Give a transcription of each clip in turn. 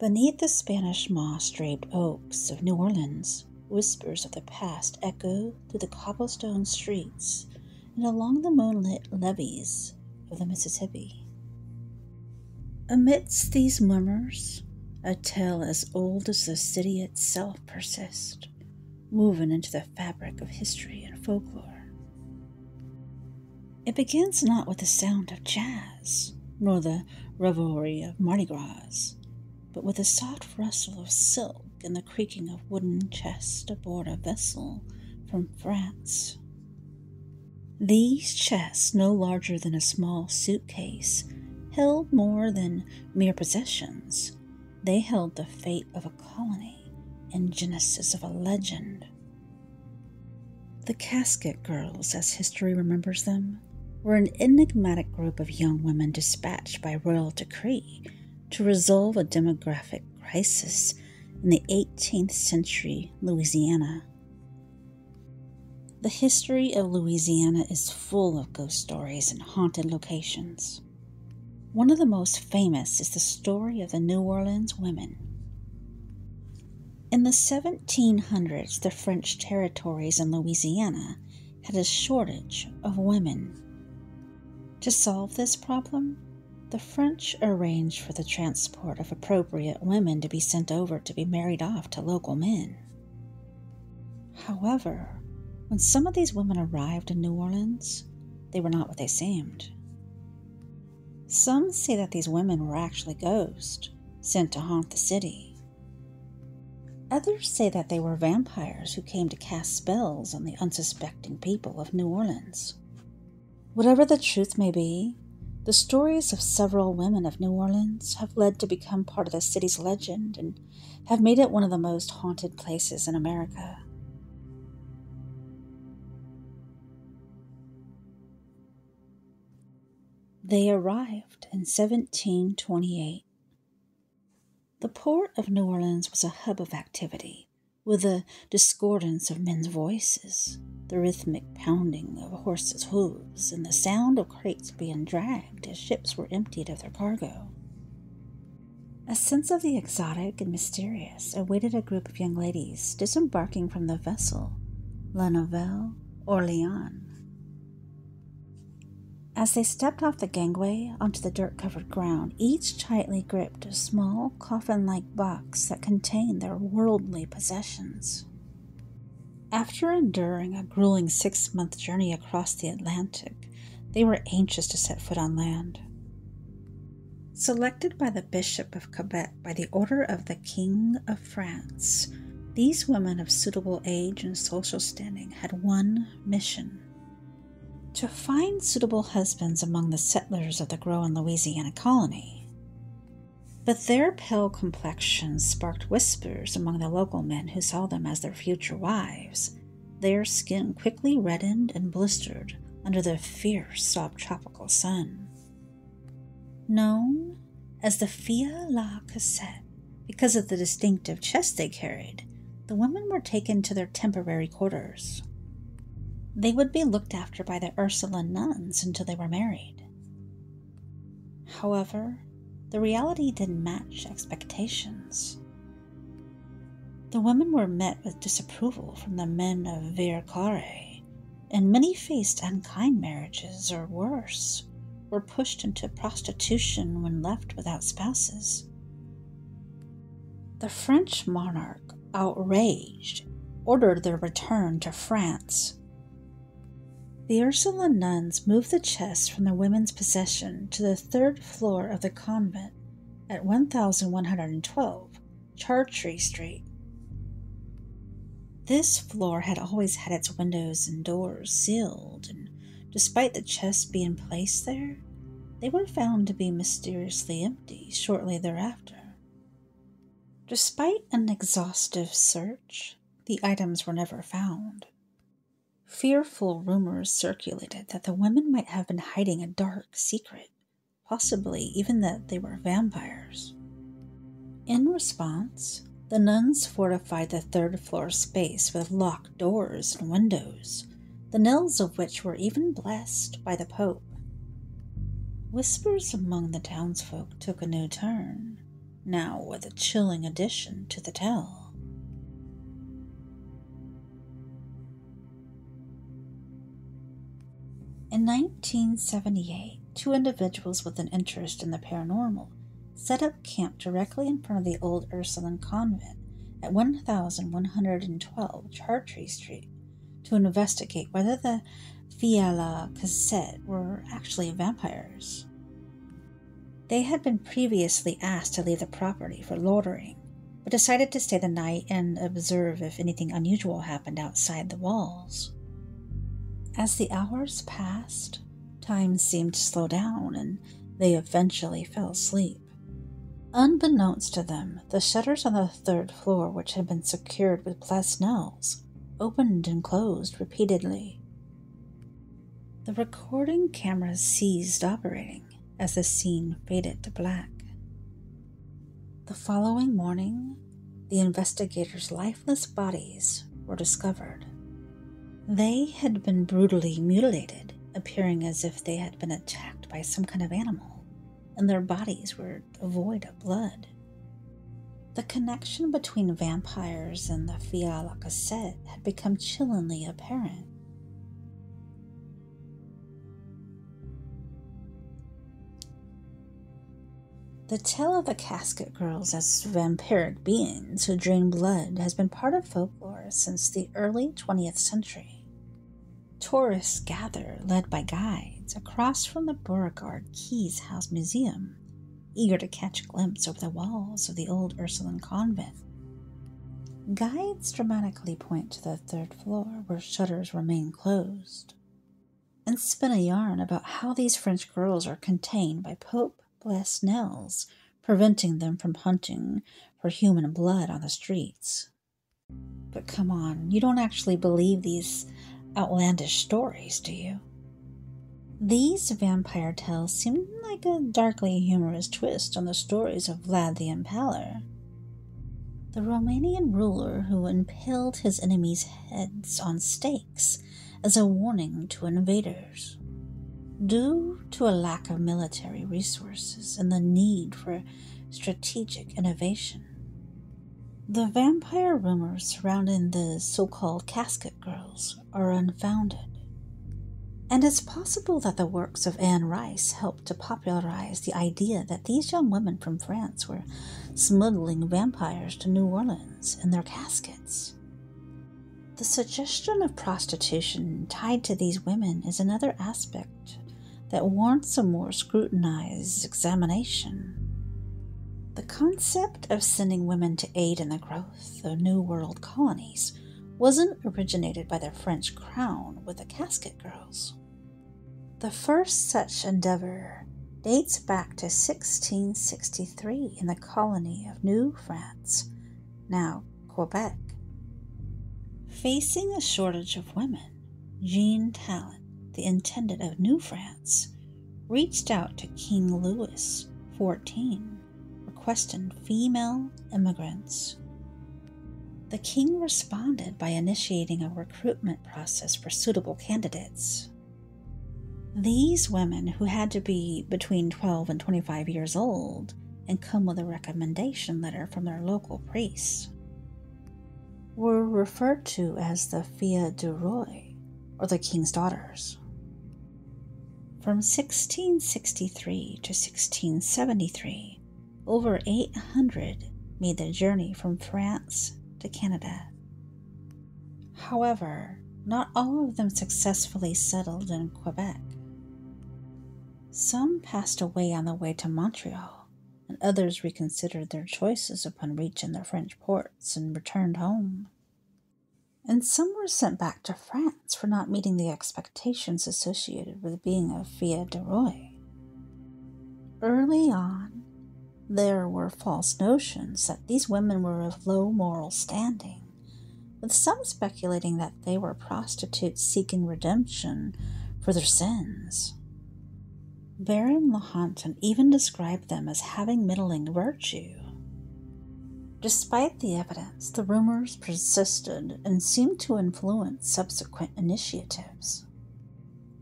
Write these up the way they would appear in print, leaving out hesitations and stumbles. Beneath the Spanish moss-draped oaks of New Orleans, whispers of the past echo through the cobblestone streets and along the moonlit levees of the Mississippi. Amidst these murmurs, a tale as old as the city itself persists, woven into the fabric of history and folklore. It begins not with the sound of jazz, nor the revelry of Mardi Gras, but with the soft rustle of silk and the creaking of wooden chests aboard a vessel from France. These chests, no larger than a small suitcase, held more than mere possessions. They held the fate of a colony and genesis of a legend. The Casket Girls, as history remembers them, were an enigmatic group of young women dispatched by royal decree to resolve a demographic crisis in the 18th century Louisiana. The history of Louisiana is full of ghost stories and haunted locations. One of the most famous is the story of the New Orleans women. In the 1700s, the French territories in Louisiana had a shortage of women. To solve this problem, the French arranged for the transport of appropriate women to be sent over to be married off to local men. However, when some of these women arrived in New Orleans, they were not what they seemed. Some say that these women were actually ghosts sent to haunt the city. Others say that they were vampires who came to cast spells on the unsuspecting people of New Orleans. Whatever the truth may be, the stories of several women of New Orleans have led to become part of the city's legend and have made it one of the most haunted places in America. They arrived in 1728. The port of New Orleans was a hub of activity, with a discordance of men's voices, the rhythmic pounding of horses' hooves, and the sound of crates being dragged as ships were emptied of their cargo. A sense of the exotic and mysterious awaited a group of young ladies disembarking from the vessel La Nouvelle Orléans. As they stepped off the gangway onto the dirt-covered ground, each tightly gripped a small, coffin-like box that contained their worldly possessions. After enduring a grueling 6-month journey across the Atlantic, they were anxious to set foot on land. Selected by the Bishop of Quebec by the order of the King of France, these women of suitable age and social standing had one mission: to find suitable husbands among the settlers of the growing Louisiana colony. But their pale complexions sparked whispers among the local men who saw them as their future wives. Their skin quickly reddened and blistered under the fierce subtropical sun. Known as the Filles à la Cassette because of the distinctive chest they carried, the women were taken to their temporary quarters. They would be looked after by the Ursuline nuns until they were married. However, the reality didn't match expectations. The women were met with disapproval from the men of Vercors, and many faced unkind marriages, or worse, were pushed into prostitution when left without spouses. The French monarch, outraged, ordered their return to France. The Ursuline nuns moved the chests from the women's possession to the third floor of the convent at 1112 Chartres Street. This floor had always had its windows and doors sealed, and despite the chests being placed there, they were found to be mysteriously empty shortly thereafter. Despite an exhaustive search, the items were never found. Fearful rumors circulated that the women might have been hiding a dark secret, possibly even that they were vampires. In response, the nuns fortified the third-floor space with locked doors and windows, the nails of which were even blessed by the Pope. Whispers among the townsfolk took a new turn, now with a chilling addition to the tale. In 1978, two individuals with an interest in the paranormal set up camp directly in front of the old Ursuline Convent at 1112 Chartres Street to investigate whether the Filles à la Cassette were actually vampires. They had been previously asked to leave the property for loitering, but decided to stay the night and observe if anything unusual happened outside the walls. As the hours passed, time seemed to slow down, and they eventually fell asleep. Unbeknownst to them, the shutters on the third floor, which had been secured with glass nails, opened and closed repeatedly. The recording cameras ceased operating as the scene faded to black. The following morning, the investigators' lifeless bodies were discovered. They had been brutally mutilated, appearing as if they had been attacked by some kind of animal, and their bodies were devoid of blood. The connection between vampires and the Filles à la Cassette had become chillingly apparent. The tale of the Casket Girls as vampiric beings who drain blood has been part of folklore since the early 20th century. Tourists gather, led by guides, across from the Beauregard Keys House Museum, eager to catch a glimpse over the walls of the old Ursuline Convent. Guides dramatically point to the third floor, where shutters remain closed, and spin a yarn about how these French girls are contained by Pope glass nails, preventing them from hunting for human blood on the streets. But come on, you don't actually believe these outlandish stories, do you? These vampire tales seem like a darkly humorous twist on the stories of Vlad the Impaler, the Romanian ruler who impaled his enemies' heads on stakes as a warning to invaders. Due to a lack of military resources and the need for strategic innovation, the vampire rumors surrounding the so-called Casket Girls are unfounded. And it's possible that the works of Anne Rice helped to popularize the idea that these young women from France were smuggling vampires to New Orleans in their caskets. The suggestion of prostitution tied to these women is another aspect that warrants a more scrutinized examination. The concept of sending women to aid in the growth of New World colonies wasn't originated by the French crown with the Casket Girls. The first such endeavor dates back to 1663 in the colony of New France, now Quebec. Facing a shortage of women, Jean Talon, the intendant of New France, reached out to King Louis XIV, requesting female immigrants. The king responded by initiating a recruitment process for suitable candidates. These women, who had to be between 12 and 25 years old and come with a recommendation letter from their local priests, were referred to as the Filles du Roi, or the King's Daughters. From 1663 to 1673, over 800 made the journey from France to Canada. However, not all of them successfully settled in Quebec. Some passed away on the way to Montreal, and others reconsidered their choices upon reaching the French ports and returned home. And some were sent back to France for not meeting the expectations associated with being a Fille du Roi. Early on, there were false notions that these women were of low moral standing, with some speculating that they were prostitutes seeking redemption for their sins. Baron Lahontan even described them as having middling virtue. Despite the evidence, the rumors persisted and seemed to influence subsequent initiatives.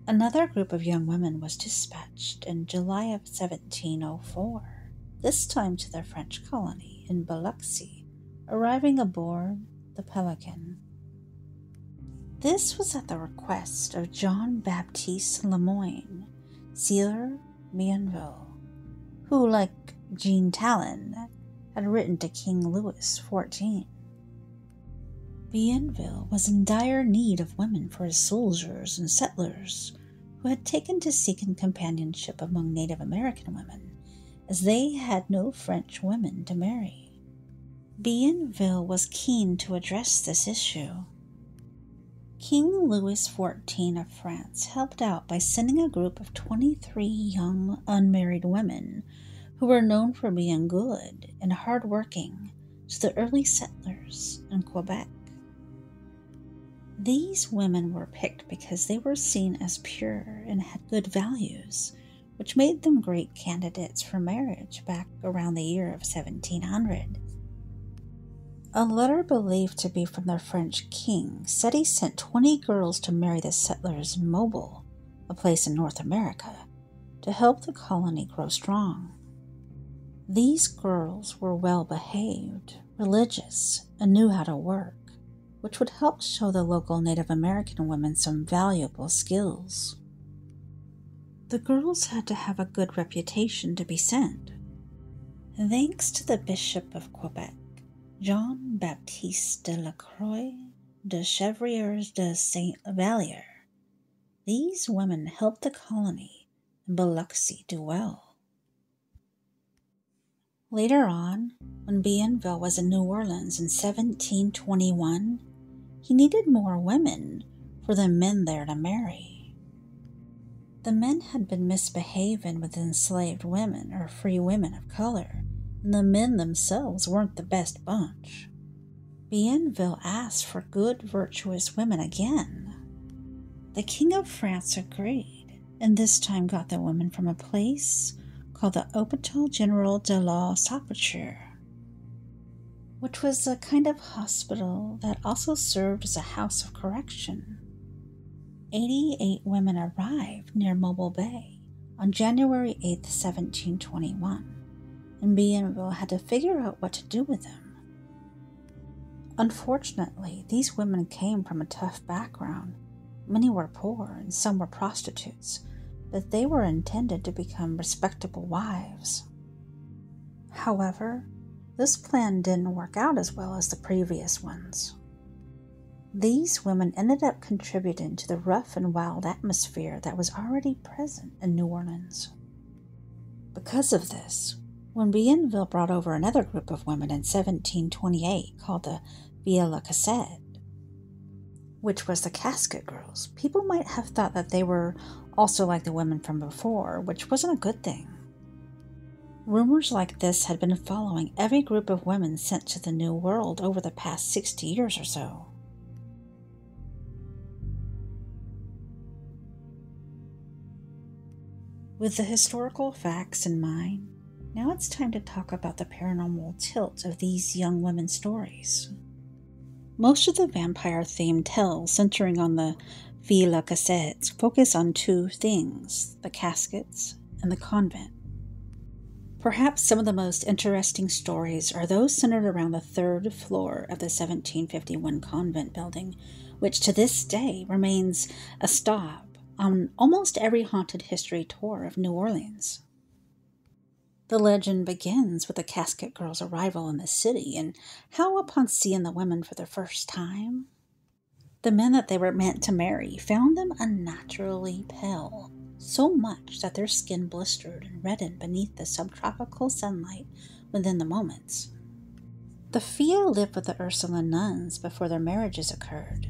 Another group of young women was dispatched in July of 1704 this time to their French colony in Biloxi, arriving aboard the Pelican. This was at the request of Jean Baptiste Le Moyne, Sieur Bienville, who, like Jean Talon, had written to King Louis XIV. Bienville was in dire need of women for his soldiers and settlers, who had taken to seeking companionship among Native American women, as they had no French women to marry. Bienville was keen to address this issue. King Louis XIV of France helped out by sending a group of 23 young unmarried women who were known for being good and hard-working to the early settlers in Quebec. These women were picked because they were seen as pure and had good values, which made them great candidates for marriage back around the year of 1700. A letter believed to be from their French king said he sent 20 girls to marry the settlers in Mobile, a place in North America, to help the colony grow strong. These girls were well-behaved, religious, and knew how to work, which would help show the local Native American women some valuable skills. The girls had to have a good reputation to be sent. Thanks to the Bishop of Quebec, Jean-Baptiste de La Croix de Chevrier de Saint-Valier, these women helped the colony in Biloxi do well. Later on, when Bienville was in New Orleans in 1721, he needed more women for the men there to marry. The men had been misbehaving with enslaved women or free women of color, and the men themselves weren't the best bunch. Bienville asked for good, virtuous women again. The King of France agreed, and this time got the women from a place called the Hôpital Général de la Salpêtrière, which was a kind of hospital that also served as a house of correction. 88 women arrived near Mobile Bay on January 8, 1721. And Bienville had to figure out what to do with them. Unfortunately, these women came from a tough background. Many were poor and some were prostitutes, but they were intended to become respectable wives. However, this plan didn't work out as well as the previous ones. These women ended up contributing to the rough and wild atmosphere that was already present in New Orleans. Because of this, when Bienville brought over another group of women in 1728 called the Filles à la Cassette, which was the casket girls, people might have thought that they were also like the women from before, which wasn't a good thing. Rumors like this had been following every group of women sent to the New World over the past 60 years or so. With the historical facts in mind, now it's time to talk about the paranormal tilt of these young women's stories. Most of the vampire-themed tales centering on the Filles à la Cassette focus on two things, the caskets and the convent. Perhaps some of the most interesting stories are those centered around the third floor of the 1751 convent building, which to this day remains a stop on almost every haunted history tour of New Orleans. The legend begins with the casket girl's arrival in the city and how, upon seeing the women for the first time, the men that they were meant to marry found them unnaturally pale, so much that their skin blistered and reddened beneath the subtropical sunlight within the moments. The Filles lived with the Ursuline nuns before their marriages occurred.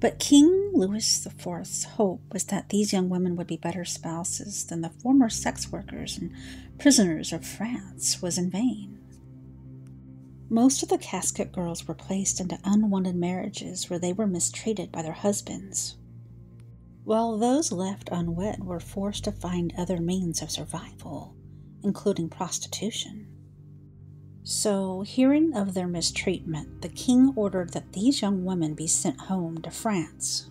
But King Louis IV's hope was that these young women would be better spouses than the former sex workers and prisoners of France was in vain. Most of the casket girls were placed into unwanted marriages where they were mistreated by their husbands, while those left unwed were forced to find other means of survival, including prostitution. So, hearing of their mistreatment, the king ordered that these young women be sent home to France.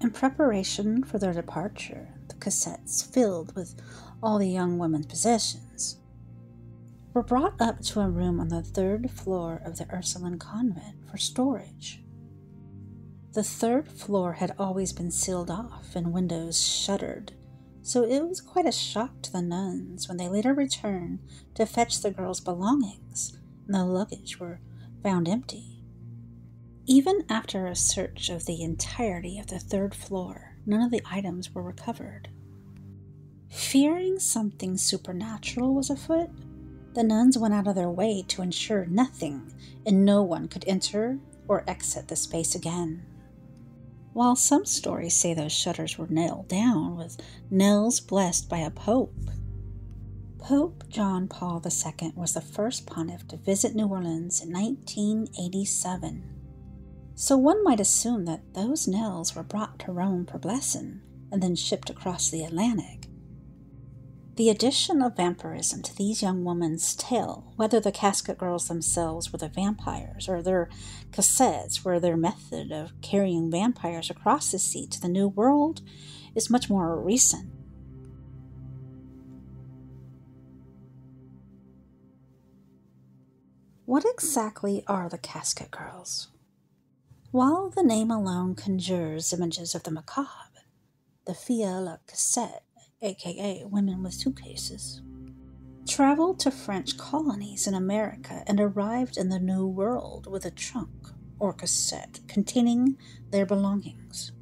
In preparation for their departure, the cassettes filled with all the young women's possessions, were brought up to a room on the third floor of the Ursuline Convent for storage. The third floor had always been sealed off and windows shuttered, so it was quite a shock to the nuns when they later returned to fetch the girls' belongings and the luggage were found empty. Even after a search of the entirety of the third floor, none of the items were recovered. Fearing something supernatural was afoot, the nuns went out of their way to ensure nothing and no one could enter or exit the space again. While some stories say those shutters were nailed down with nails blessed by a pope, Pope John Paul II was the first pontiff to visit New Orleans in 1987, so one might assume that those nails were brought to Rome for blessing and then shipped across the Atlantic. The addition of vampirism to these young women's tale, whether the casket girls themselves were the vampires or their cassettes were their method of carrying vampires across the sea to the New World, is much more recent. What exactly are the casket girls? While the name alone conjures images of the macabre, the Filles à la Cassette, aka women with suitcases, traveled to French colonies in America and arrived in the New World with a trunk or cassette containing their belongings.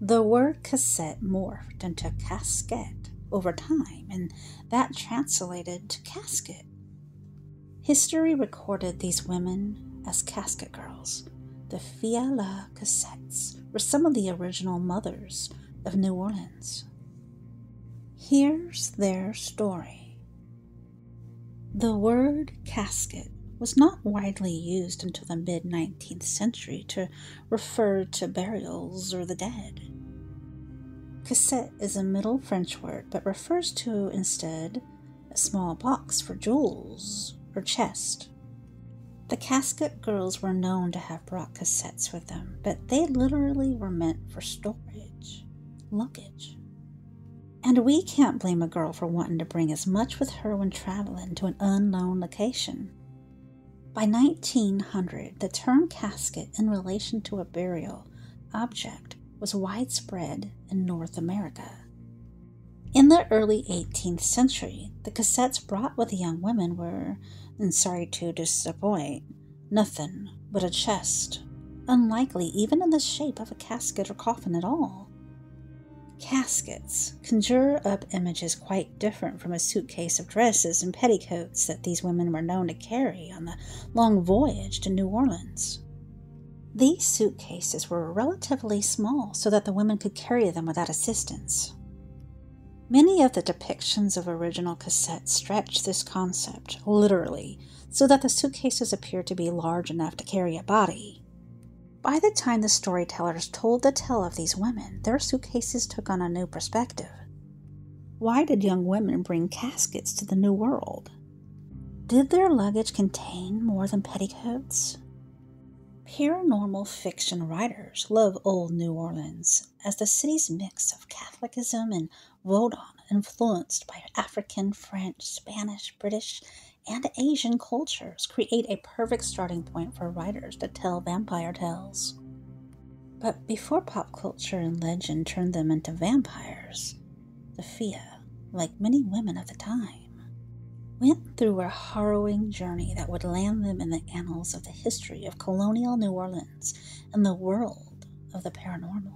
The word cassette morphed into casquette over time, and that translated to casket. History recorded these women as casket girls. The Filles à la Cassettes were some of the original mothers of New Orleans. Here's their story. The word casket was not widely used until the mid-19th century to refer to burials or the dead. Cassette is a Middle French word but refers to, instead, a small box for jewels or chest. The casket girls were known to have brought cassettes with them, but they literally were meant for storage, luggage. And we can't blame a girl for wanting to bring as much with her when traveling to an unknown location. By 1900, the term casket in relation to a burial object was widespread in North America. In the early 18th century, the cassettes brought with the young women were, and sorry to disappoint, nothing but a chest, unlikely even in the shape of a casket or coffin at all. Caskets conjure up images quite different from a suitcase of dresses and petticoats that these women were known to carry on the long voyage to New Orleans. These suitcases were relatively small so that the women could carry them without assistance. Many of the depictions of original cassettes stretch this concept, literally, so that the suitcases appear to be large enough to carry a body. By the time the storytellers told the tale of these women, their suitcases took on a new perspective. Why did young women bring caskets to the New World? Did their luggage contain more than petticoats? Paranormal fiction writers love old New Orleans as the city's mix of Catholicism and Vodun influenced by African, French, Spanish, British, and Asian cultures create a perfect starting point for writers to tell vampire tales. But before pop culture and legend turned them into vampires, the Filles, like many women of the time, went through a harrowing journey that would land them in the annals of the history of colonial New Orleans and the world of the paranormal.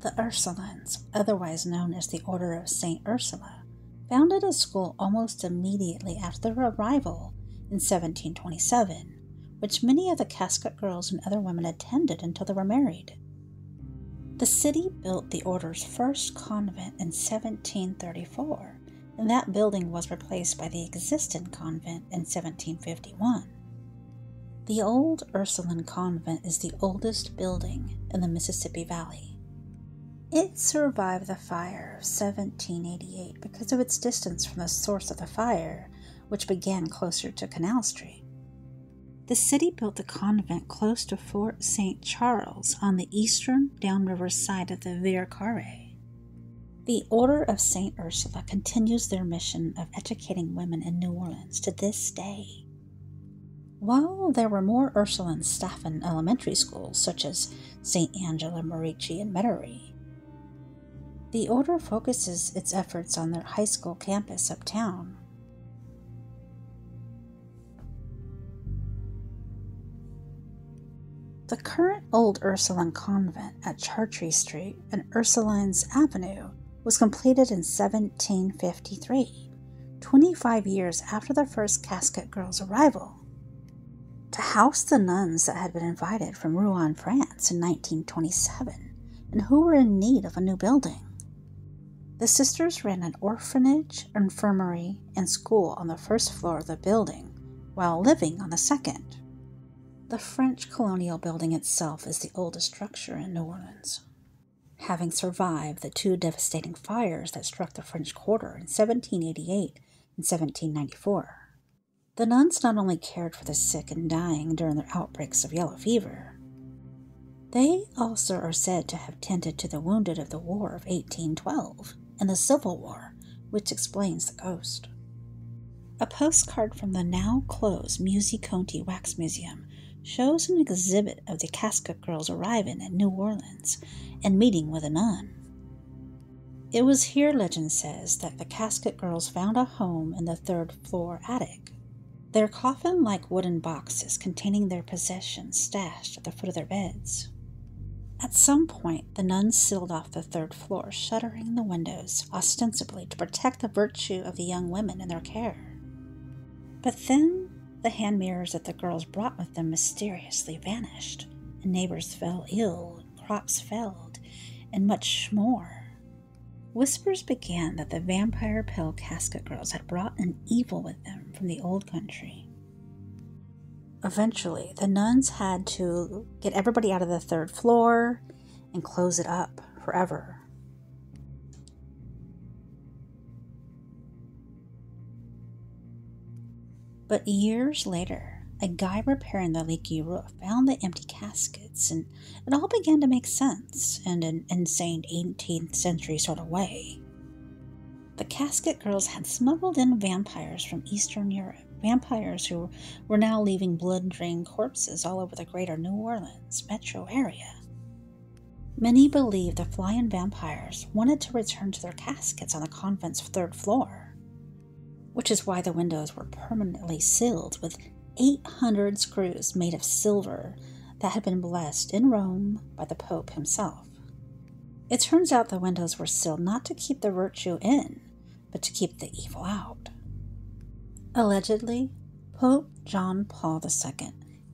The Ursulines, otherwise known as the Order of St. Ursula, founded a school almost immediately after their arrival in 1727, which many of the casket girls and other women attended until they were married. The city built the order's first convent in 1734, and that building was replaced by the existing convent in 1751. The old Ursuline Convent is the oldest building in the Mississippi Valley. It survived the fire of 1788 because of its distance from the source of the fire, which began closer to Canal Street. The city built a convent close to Fort St. Charles on the eastern downriver side of the Viricare. The Order of St. Ursula continues their mission of educating women in New Orleans to this day. While there were more Ursuline staff in elementary schools, such as St. Angela, Merici, and Metairie, the Order focuses its efforts on their high school campus uptown. The current old Ursuline Convent at Chartres Street and Ursulines Avenue was completed in 1753, 25 years after the first Casket Girls' arrival, to house the nuns that had been invited from Rouen, France in 1927 and who were in need of a new building. The sisters ran an orphanage, infirmary, and school on the first floor of the building while living on the second. The French colonial building itself is the oldest structure in New Orleans, having survived the two devastating fires that struck the French Quarter in 1788 and 1794. The nuns not only cared for the sick and dying during their outbreaks of yellow fever, they also are said to have tended to the wounded of the War of 1812 and the Civil War, which explains the ghost. A postcard from the now-closed Musée Conti Wax Museum shows an exhibit of the Casket Girls arriving at New Orleans and meeting with a nun. It was here, legend says, that the Casket Girls found a home in the third-floor attic, their coffin-like wooden boxes containing their possessions stashed at the foot of their beds. At some point, the nuns sealed off the third floor, shuttering the windows, ostensibly to protect the virtue of the young women in their care. But then, the hand mirrors that the girls brought with them mysteriously vanished, and neighbors fell ill, crops failed, and much more. Whispers began that the vampire pill Casket Girls had brought an evil with them from the old country. Eventually, the nuns had to get everybody out of the third floor and close it up forever. But years later, a guy repairing the leaky roof found the empty caskets, and it all began to make sense in an insane 18th century sort of way. The Casket Girls had smuggled in vampires from Eastern Europe, vampires who were now leaving blood-drained corpses all over the greater New Orleans metro area. Many believed the flying vampires wanted to return to their caskets on the convent's third floor, which is why the windows were permanently sealed with 800 screws made of silver that had been blessed in Rome by the Pope himself. It turns out the windows were sealed not to keep the virtue in, but to keep the evil out. Allegedly, Pope John Paul II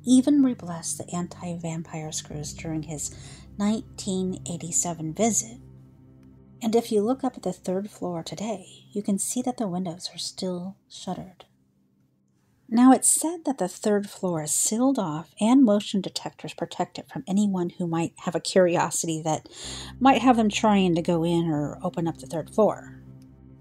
even re-blessed the anti-vampire screws during his 1987 visit. And if you look up at the third floor today, you can see that the windows are still shuttered. Now, it's said that the third floor is sealed off and motion detectors protect it from anyone who might have a curiosity that might have them trying to go in or open up the third floor.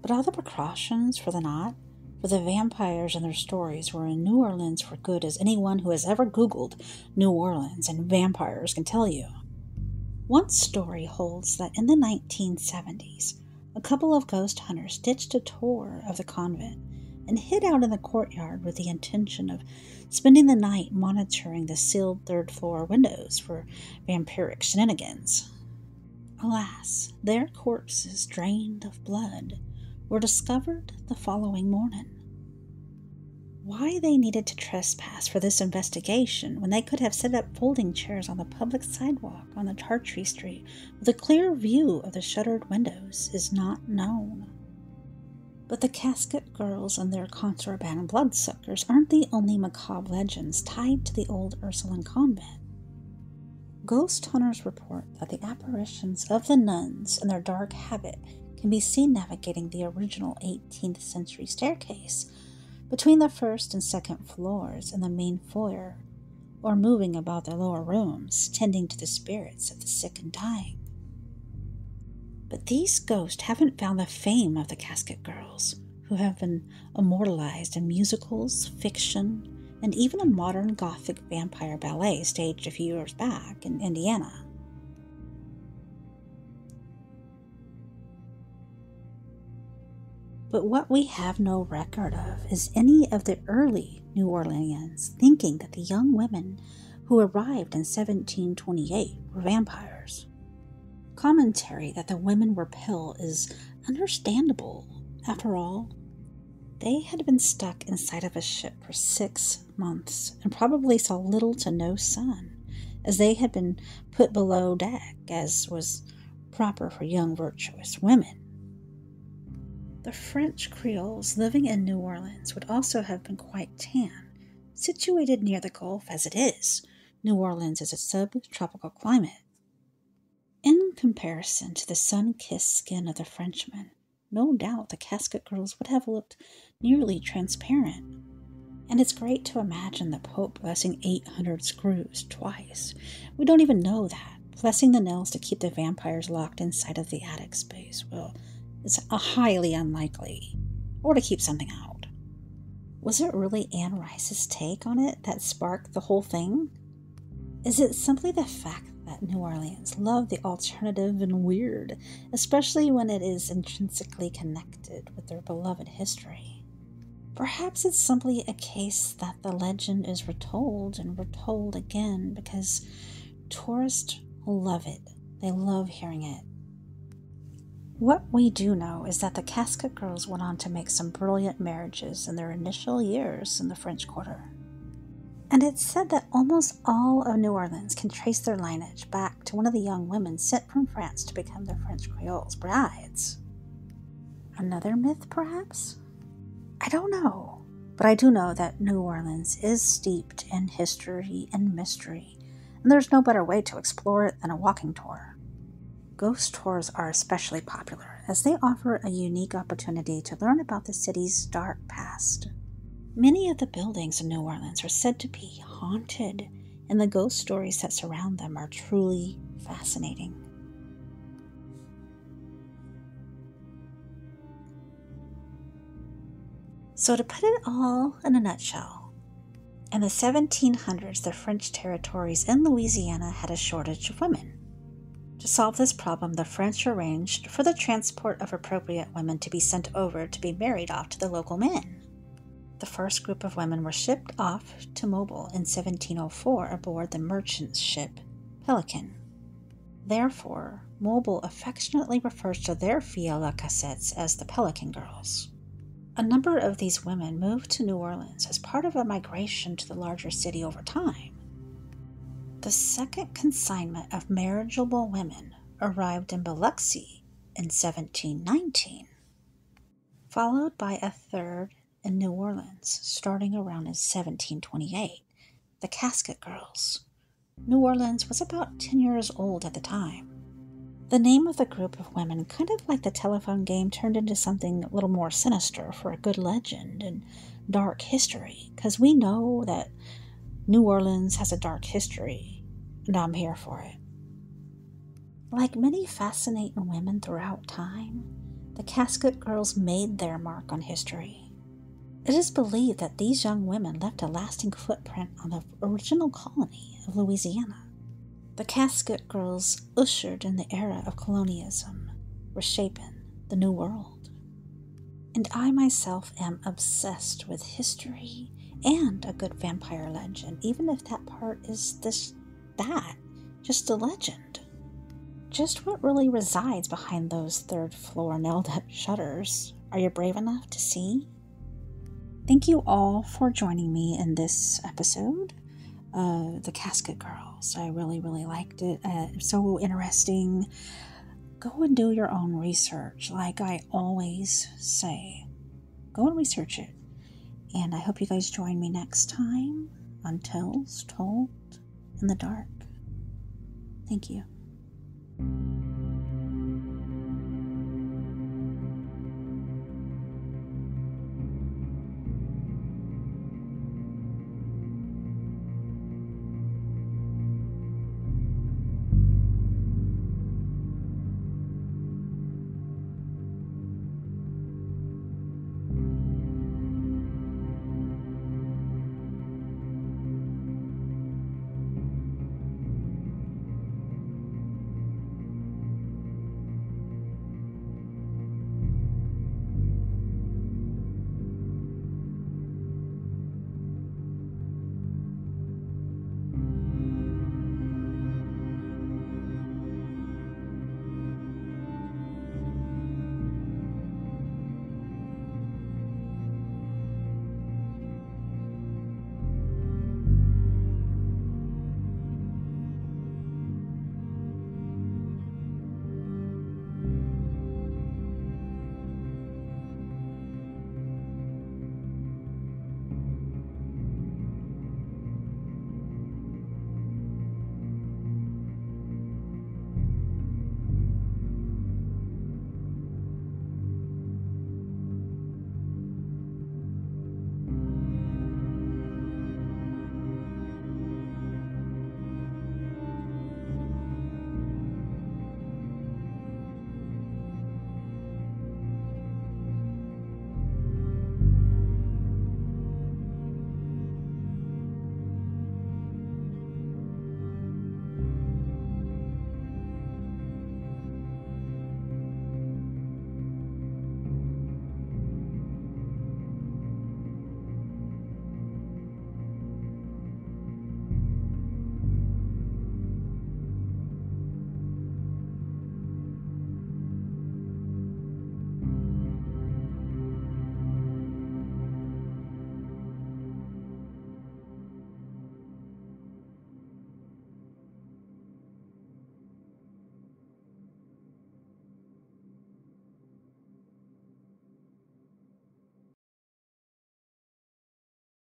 But all the precautions for the vampires and their stories were in New Orleans for good, as anyone who has ever Googled New Orleans and vampires can tell you. One story holds that in the 1970s, a couple of ghost hunters ditched a tour of the convent and hid out in the courtyard with the intention of spending the night monitoring the sealed third-floor windows for vampiric shenanigans. Alas, their corpses, drained of blood, were discovered the following morning. Why they needed to trespass for this investigation when they could have set up folding chairs on the public sidewalk on the Chartres Street with a clear view of the shuttered windows is not known. But the Casket Girls and their contraband bloodsuckers aren't the only macabre legends tied to the old Ursuline convent. Ghost hunters report that the apparitions of the nuns in their dark habit can be seen navigating the original 18th century staircase between the first and second floors and the main foyer, or moving about the lower rooms, tending to the spirits of the sick and dying. But these ghosts haven't found the fame of the Casket Girls, who have been immortalized in musicals, fiction, and even a modern Gothic vampire ballet staged a few years back in Indiana. But what we have no record of is any of the early New Orleanians thinking that the young women who arrived in 1728 were vampires. Commentary that the women were pale is understandable. After all, they had been stuck inside of a ship for 6 months and probably saw little to no sun, as they had been put below deck, as was proper for young virtuous women. The French Creoles living in New Orleans would also have been quite tan. Situated near the Gulf as it is, New Orleans is a subtropical climate. In comparison to the sun-kissed skin of the Frenchmen, no doubt the Casket Girls would have looked nearly transparent. And it's great to imagine the Pope blessing 800 screws twice. We don't even know that. Blessing the nails to keep the vampires locked inside of the attic space will... it's highly unlikely, or to keep something out. Was it really Anne Rice's take on it that sparked the whole thing? Is it simply the fact that New Orleans loved the alternative and weird, especially when it is intrinsically connected with their beloved history? Perhaps it's simply a case that the legend is retold and retold again because tourists love it. They love hearing it. What we do know is that the Casket Girls went on to make some brilliant marriages in their initial years in the French Quarter. And it's said that almost all of New Orleans can trace their lineage back to one of the young women sent from France to become the French Creoles' brides. Another myth, perhaps? I don't know, but I do know that New Orleans is steeped in history and mystery, and there's no better way to explore it than a walking tour. Ghost tours are especially popular, as they offer a unique opportunity to learn about the city's dark past. Many of the buildings in New Orleans are said to be haunted, and the ghost stories that surround them are truly fascinating. So to put it all in a nutshell, in the 1700s, the French territories in Louisiana had a shortage of women. To solve this problem, the French arranged for the transport of appropriate women to be sent over to be married off to the local men. The first group of women were shipped off to Mobile in 1704 aboard the merchant ship Pelican. Therefore, Mobile affectionately refers to their Filles à la Cassette as the Pelican Girls. A number of these women moved to New Orleans as part of a migration to the larger city over time. The second consignment of marriageable women arrived in Biloxi in 1719, followed by a third in New Orleans starting around in 1728, the Casket Girls. New Orleans was about 10 years old at the time. The name of the group of women, kind of like the telephone game, turned into something a little more sinister for a good legend and dark history, because we know that New Orleans has a dark history, and I'm here for it. Like many fascinating women throughout time, the Casket Girls made their mark on history. It is believed that these young women left a lasting footprint on the original colony of Louisiana. The Casket Girls ushered in the era of colonialism, reshaping the New World. And I myself am obsessed with history and a good vampire legend, even if that part is just a legend. Just what really resides behind those third-floor nailed-up shutters? Are you brave enough to see? Thank you all for joining me in this episode of The Casket Girls. I really, really liked it. So interesting. Go and do your own research, like I always say. Go and research it. And I hope you guys join me next time on Tales Told in the Dark. Thank you.